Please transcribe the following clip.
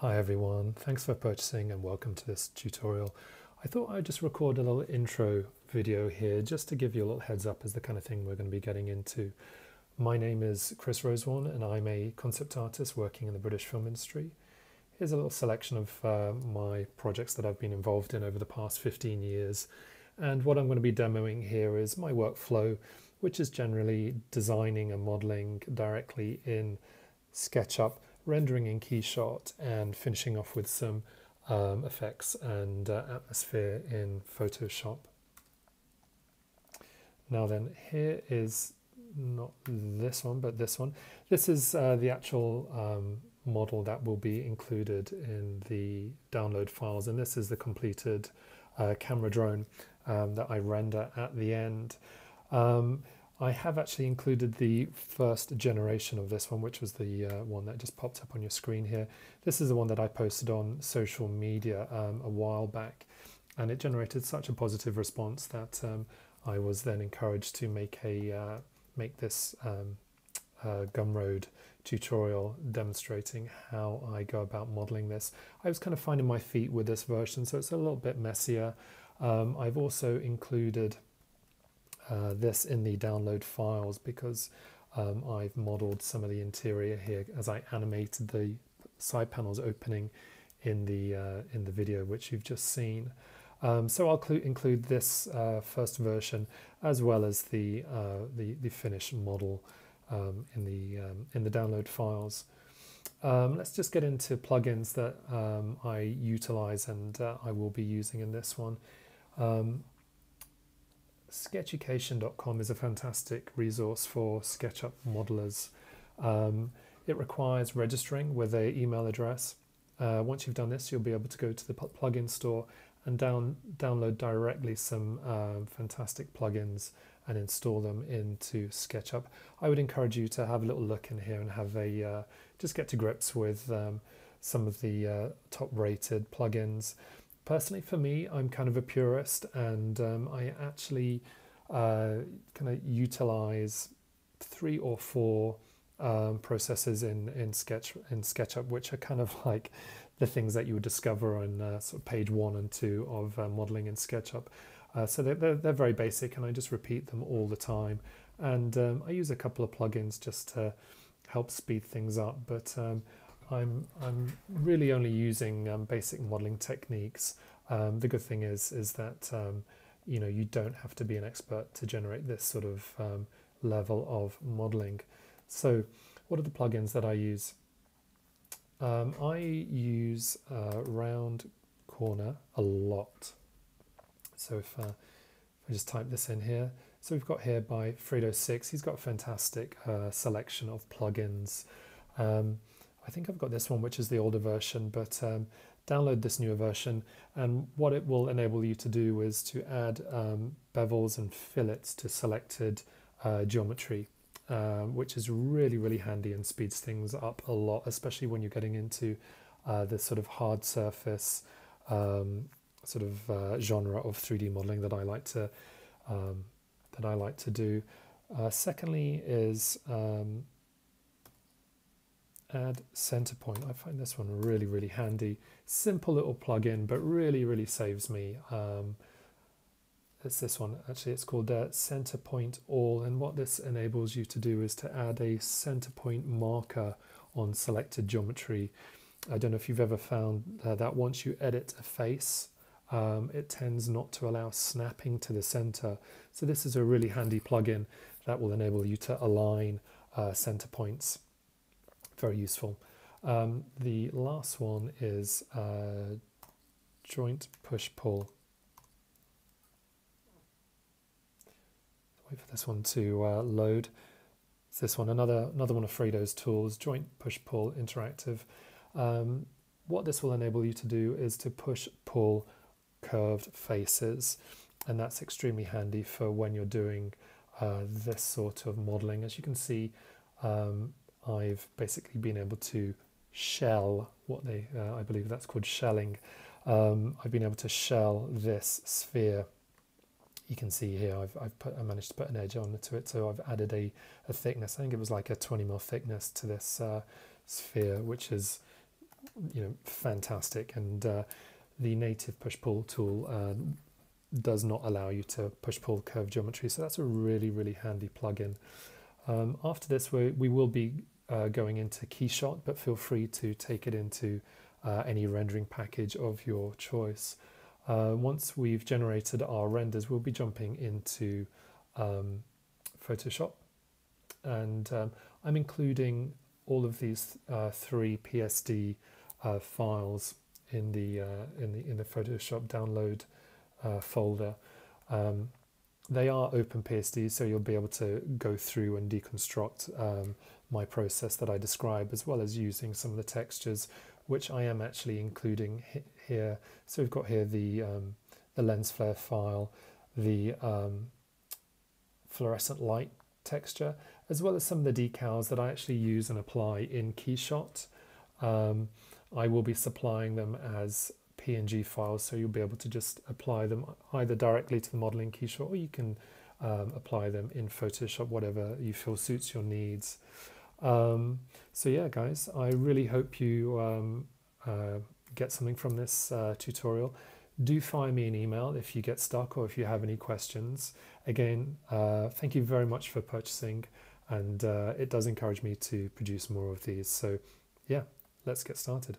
Hi everyone, thanks for purchasing and welcome to this tutorial. I thought I'd just record a little intro video here just to give you a little heads up as the kind of thing we're going to be getting into. My name is Chris Rosewarne and I'm a concept artist working in the British film industry. Here's a little selection of my projects that I've been involved in over the past 15 years. And what I'm going to be demoing here is my workflow, which is generally designing and modeling directly in SketchUp, rendering in KeyShot, and finishing off with some effects and atmosphere in Photoshop. Now then, here is not this one, but this one. This is the actual model that will be included in the download files, and this is the completed camera drone that I render at the end. I have actually included the first generation of this one, which was the one that just popped up on your screen here. This is the one that I posted on social media a while back, and it generated such a positive response that I was then encouraged to make a make this Gumroad tutorial demonstrating how I go about modeling this. I was kind of finding my feet with this version, so it's a little bit messier. I've also included this in the download files because I've modeled some of the interior here as I animated the side panels opening in the video which you've just seen. So I'll include this first version as well as the finished model in the download files. Let's just get into plugins that I utilize and I will be using in this one. Sketchucation.com is a fantastic resource for SketchUp modelers. It requires registering with an email address. Once you've done this, you'll be able to go to the plugin store and download directly some fantastic plugins and install them into SketchUp. I would encourage you to have a little look in here and have a just get to grips with some of the top-rated plugins. Personally, for me, I'm kind of a purist, and I actually kind of utilize 3 or 4 processes in SketchUp, which are kind of like the things that you would discover on sort of page 1 and 2 of modeling in SketchUp. So they're very basic, and I just repeat them all the time. And I use a couple of plugins just to help speed things up, but I'm really only using basic modeling techniques. The good thing is that you know, you don't have to be an expert to generate this sort of level of modeling. So what are the plugins that I use? I use Round Corner a lot. So if I just type this in here, so we've got here by Fredo6. He's got a fantastic selection of plugins. I think I've got this one, which is the older version, but download this newer version, and what it will enable you to do is to add bevels and fillets to selected geometry, which is really, really handy and speeds things up a lot, especially when you're getting into the sort of hard surface sort of genre of 3D modeling that I like to do. Secondly is add Center Point. I find this one really, really handy. Simple little plugin, but really, really saves me. It's this one, actually. It's called Center Point All, and what this enables you to do is to add a center point marker on selected geometry. I don't know if you've ever found that once you edit a face, it tends not to allow snapping to the center. So this is a really handy plugin that will enable you to align center points. Very useful. The last one is joint push-pull. Wait for this one to load. It's this one, another one of Fredo's tools, joint push-pull interactive. What this will enable you to do is to push-pull curved faces, and that's extremely handy for when you're doing this sort of modeling. As you can see, I've basically been able to shell what they, I believe that's called shelling. I've been able to shell this sphere. You can see here I managed to put an edge onto it, so I've added a thickness. I think it was like a 20mm thickness to this sphere, which is you know, fantastic. And the native push-pull tool does not allow you to push-pull curved geometry, so that's a really, really handy plugin. After this, we will be going into KeyShot, but feel free to take it into any rendering package of your choice. Once we've generated our renders, we'll be jumping into Photoshop, and I'm including all of these three PSD files in the Photoshop download folder. They are open PSD, so you'll be able to go through and deconstruct my process that I describe, as well as using some of the textures, which I am actually including here. So we've got here the lens flare file, the fluorescent light texture, as well as some of the decals that I actually use and apply in KeyShot. I will be supplying them as PNG files, so you'll be able to just apply them either directly to the model in KeyShot, or you can apply them in Photoshop, whatever you feel suits your needs. So yeah, guys, I really hope you get something from this tutorial. Do fire me an email if you get stuck or if you have any questions. Again, thank you very much for purchasing, and it does encourage me to produce more of these. So yeah, let's get started.